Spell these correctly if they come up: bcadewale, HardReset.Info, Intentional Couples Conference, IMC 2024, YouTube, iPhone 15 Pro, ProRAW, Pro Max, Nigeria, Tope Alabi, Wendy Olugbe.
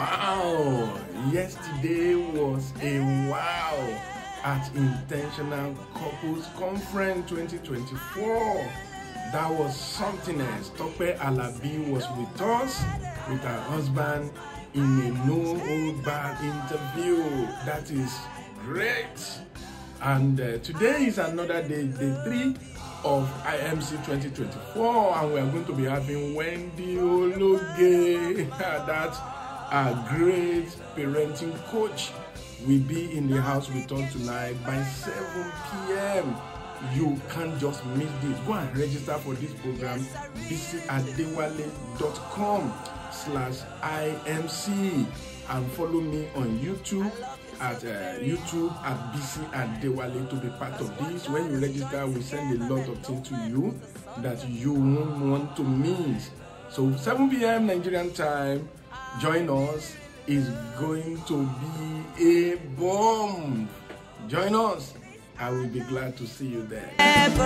wow. Yesterday was a wow at Intentional Couples Conference 2024. That was something else. Tope Alabi was with us, with her husband, in a no-hold-barred interview. That is great. And today is another day, day 3 of IMC 2024, and we are going to be having Wendy Olugbe, that a great parenting coach, will be in the house with us tonight by 7 p.m. You can't just miss this. Go and register for this program, bcadewale.com/IMC, and follow me on YouTube at bcadewale to be part of this. When you register, we send a lot of things to you that you won't want to miss. So 7 p.m. Nigerian time, join us. It's going to be a bomb. Join us. I will be glad to see you there.